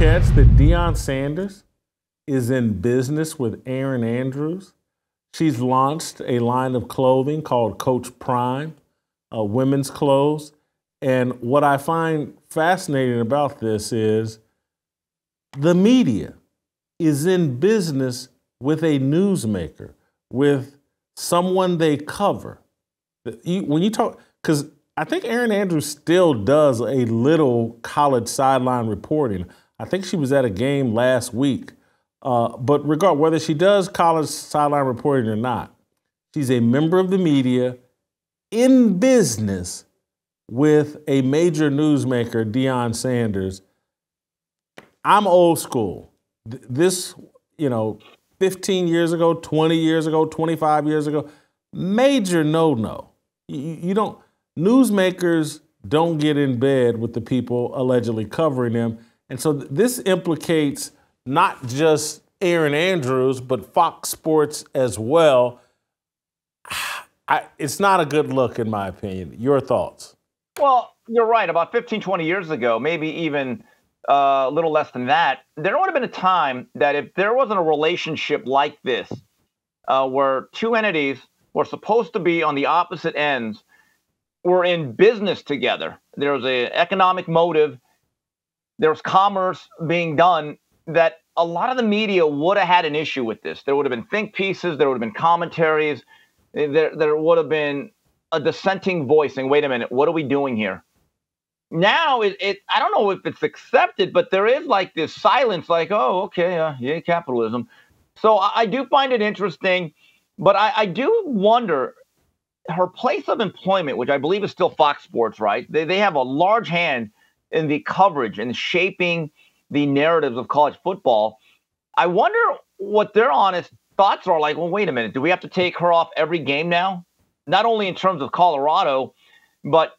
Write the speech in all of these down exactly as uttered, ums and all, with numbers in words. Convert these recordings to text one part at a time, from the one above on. catch that Deion Sanders is in business with Erin Andrews? She's launched a line of clothing called Coach Prime, uh, women's clothes. And what I find fascinating about this is the media is in business with a newsmaker, with someone they cover. When you talk, because I think Erin Andrews still does a little college sideline reporting. I think she was at a game last week. Uh, but regard whether she does college sideline reporting or not, she's a member of the media in business with a major newsmaker, Deion Sanders. I'm old school. This, you know, fifteen years ago, twenty years ago, twenty-five years ago, major no-no. You, you don't, newsmakers don't get in bed with the people allegedly covering them. And so this implicates not just Erin Andrews, but Fox Sports as well. I, it's not a good look, in my opinion. Your thoughts? Well, you're right. About fifteen, twenty years ago, maybe even uh, a little less than that, there would have been a time that if there wasn't a relationship like this, uh, where two entities were supposed to be on the opposite ends, were in business together, there was an economic motive, there was commerce being done, that a lot of the media would have had an issue with this. There would have been think pieces, there would have been commentaries, there, there would have been a dissenting voice saying, wait a minute, what are we doing here? Now, it, it I don't know if it's accepted, but there is like this silence, like, oh, okay, uh, yeah, capitalism. So I, I do find it interesting, but I, I do wonder, her place of employment, which I believe is still Fox Sports, right? They, they have a large hand in the coverage and shaping the narratives of college football. I wonder what their honest thoughts are like, well, wait a minute, do we have to take her off every game now? Not only in terms of Colorado, but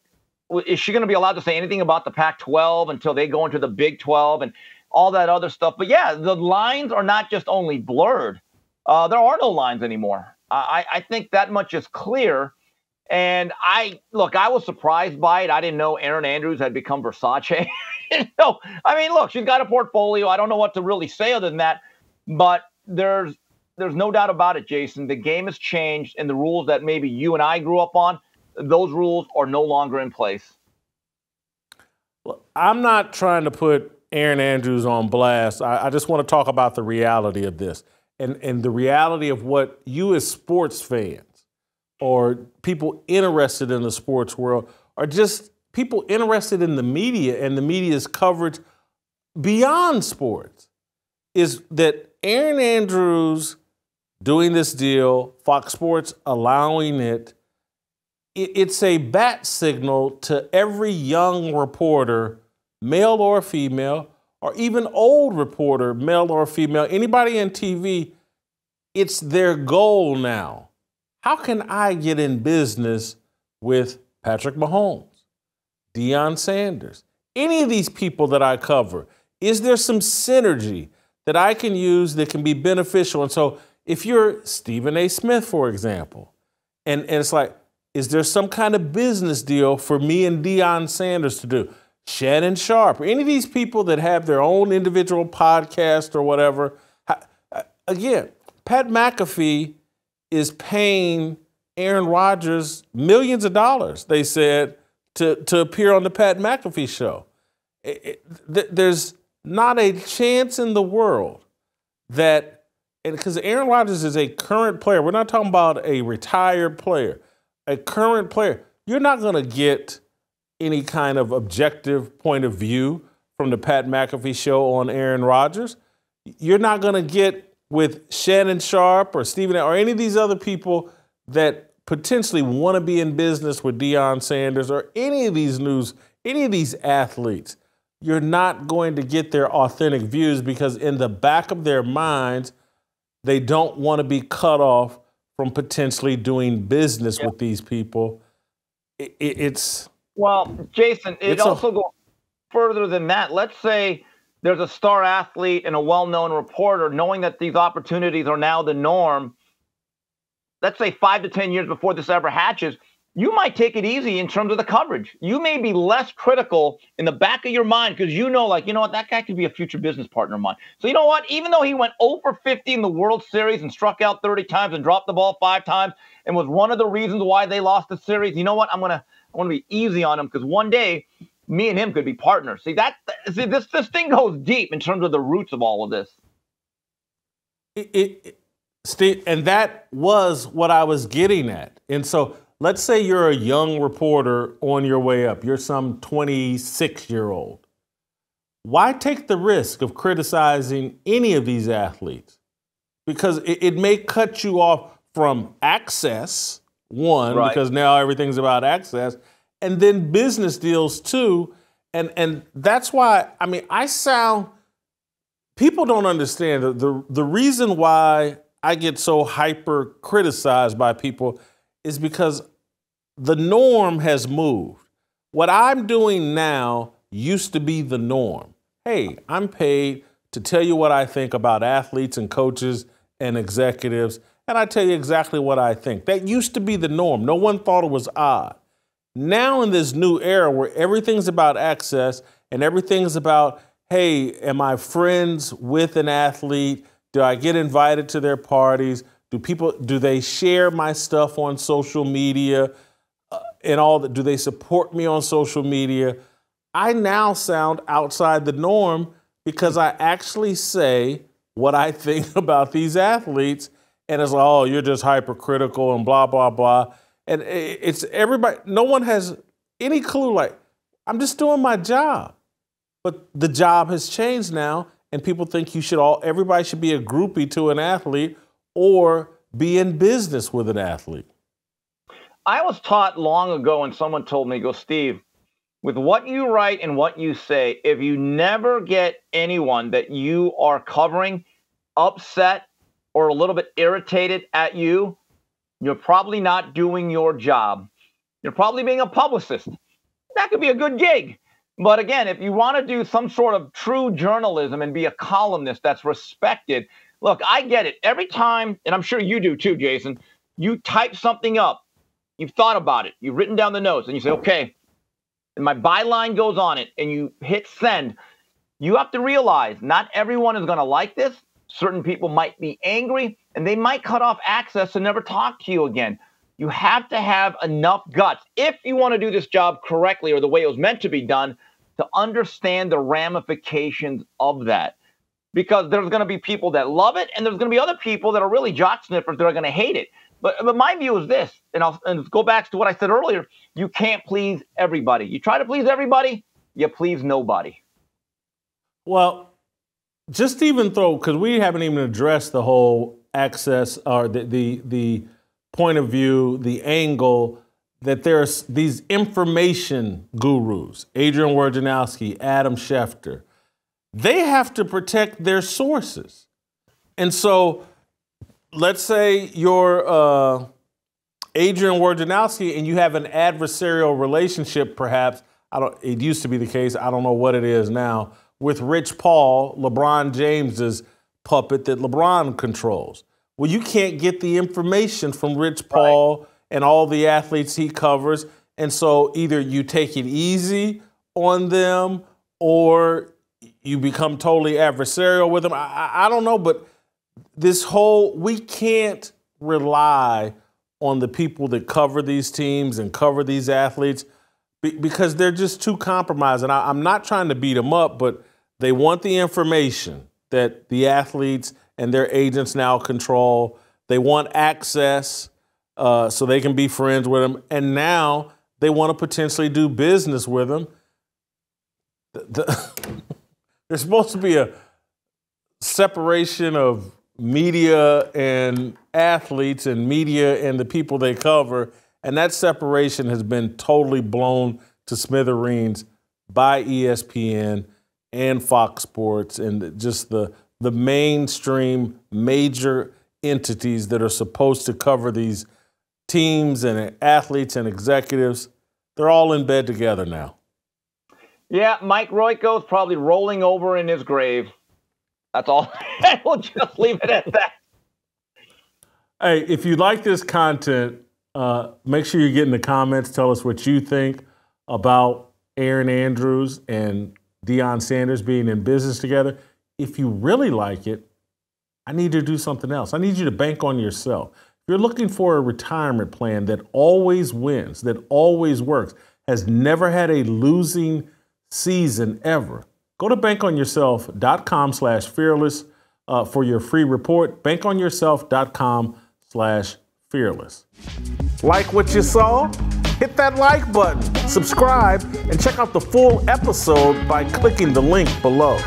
is she going to be allowed to say anything about the Pac twelve until they go into the Big twelve and all that other stuff? But yeah, the lines are not just only blurred. Uh, there are no lines anymore. I, I think that much is clear. And I, look, I was surprised by it. I didn't know Erin Andrews had become Versace. You know, I mean, look, she's got a portfolio. I don't know what to really say other than that. But there's there's no doubt about it, Jason. The game has changed, and the rules that maybe you and I grew up on, those rules are no longer in place. Look, I'm not trying to put Erin Andrews on blast. I, I just want to talk about the reality of this and, and the reality of what you as sports fans, or people interested in the sports world, or just people interested in the media and the media's coverage beyond sports, is that Erin Andrews doing this deal, Fox Sports allowing it, it's a bat signal to every young reporter, male or female, or even old reporter, male or female, anybody in T V, it's their goal now. How can I get in business with Patrick Mahomes, Deion Sanders, any of these people that I cover? Is there some synergy that I can use that can be beneficial? And so if you're Stephen A. Smith, for example, and, and it's like, is there some kind of business deal for me and Deion Sanders to do? Shannon Sharp, or any of these people that have their own individual podcast or whatever. Again, Pat McAfee is paying Aaron Rodgers millions of dollars, they said, to, to appear on the Pat McAfee show. It, it, th there's not a chance in the world that, because Aaron Rodgers is a current player. We're not talking about a retired player, a current player. You're not going to get any kind of objective point of view from the Pat McAfee show on Aaron Rodgers. You're not going to get with Shannon Sharp or Stephen or any of these other people that potentially want to be in business with Deion Sanders or any of these news, any of these athletes. You're not going to get their authentic views because in the back of their minds, they don't want to be cut off from potentially doing business yeah. with these people. It, it, it's well, Jason, it also goes further than that. Let's say there's a star athlete and a well-known reporter, knowing that these opportunities are now the norm. Let's say five to ten years before this ever hatches, you might take it easy in terms of the coverage. You may be less critical in the back of your mind because you know, like, you know what, that guy could be a future business partner of mine. So you know what? Even though he went oh for fifty in the World Series and struck out thirty times and dropped the ball five times and was one of the reasons why they lost the series, you know what? I'm gonna I'm gonna be easy on him because one day me and him could be partners. See that? See this this thing goes deep in terms of the roots of all of this. It, it, it Steve, and that was what I was getting at, and so. Let's say you're a young reporter on your way up. You're some twenty-six-year-old. Why take the risk of criticizing any of these athletes? Because it, it may cut you off from access, one, right. because now everything's about access, and then business deals, two. And, and that's why, I mean, I sound, people don't understand. The, the, the reason why I get so hyper-criticized by people is because the norm has moved. What I'm doing now used to be the norm. Hey, I'm paid to tell you what I think about athletes and coaches and executives, and I tell you exactly what I think. That used to be the norm. No one thought it was odd. Now in this new era where everything's about access and everything's about, hey, am I friends with an athlete? Do I get invited to their parties? Do people, do they share my stuff on social media uh, and all that? Do they support me on social media? I now sound outside the norm because I actually say what I think about these athletes. And it's like, oh, you're just hypercritical and blah, blah, blah. And it's everybody, no one has any clue. Like, I'm just doing my job. But the job has changed now. And people think you should all, everybody should be a groupie to an athlete or be in business with an athlete. I was taught long ago, and someone told me, go, Steve, with what you write and what you say, if you never get anyone that you are covering upset or a little bit irritated at you, you're probably not doing your job. You're probably being a publicist. That could be a good gig. But again, if you want to do some sort of true journalism and be a columnist that's respected, look, I get it. Every time, and I'm sure you do too, Jason, you type something up. You've thought about it. You've written down the notes, and you say, okay, and my byline goes on it, and you hit send. You have to realize not everyone is going to like this. Certain people might be angry, and they might cut off access and never talk to you again. You have to have enough guts, if you want to do this job correctly or the way it was meant to be done, to understand the ramifications of that. Because there's going to be people that love it, and there's going to be other people that are really jock sniffers that are going to hate it. But, but my view is this, and I'll and go back to what I said earlier, you can't please everybody. You try to please everybody, you please nobody. Well, just even throw, because we haven't even addressed the whole access or the, the, the point of view, the angle, that there's these information gurus, Adrian Wojnarowski, Adam Schefter. They have to protect their sources. And so let's say you're uh, Adrian Wojnarowski and you have an adversarial relationship, perhaps. I don't, it used to be the case. I don't know what it is now, with Rich Paul, LeBron James's puppet that LeBron controls. Well, you can't get the information from Rich Paul right. and all the athletes he covers. And so either you take it easy on them or you become totally adversarial with them. I, I don't know, but this whole, we can't rely on the people that cover these teams and cover these athletes be, because they're just too compromised. And I, I'm not trying to beat them up, but they want the information that the athletes and their agents now control. They want access uh, so they can be friends with them. And now they want to potentially do business with them. The, the There's supposed to be a separation of media and athletes and media and the people they cover. And that separation has been totally blown to smithereens by E S P N and Fox Sports and just the, the mainstream major entities that are supposed to cover these teams and athletes and executives. They're all in bed together now. Yeah, Mike Royko's probably rolling over in his grave. That's all. We'll just leave it at that. Hey, if you like this content, Uh, make sure you get in the comments. Tell us what you think about Erin Andrews and Deion Sanders being in business together. If you really like it, I need you to do something else. I need you to bank on yourself. If you're looking for a retirement plan that always wins, that always works, has never had a losing season ever, go to bank on yourself dot com slash fearless uh, for your free report. bank on yourself dot com slash fearless. Like what you saw? Hit that like button, subscribe, and check out the full episode by clicking the link below.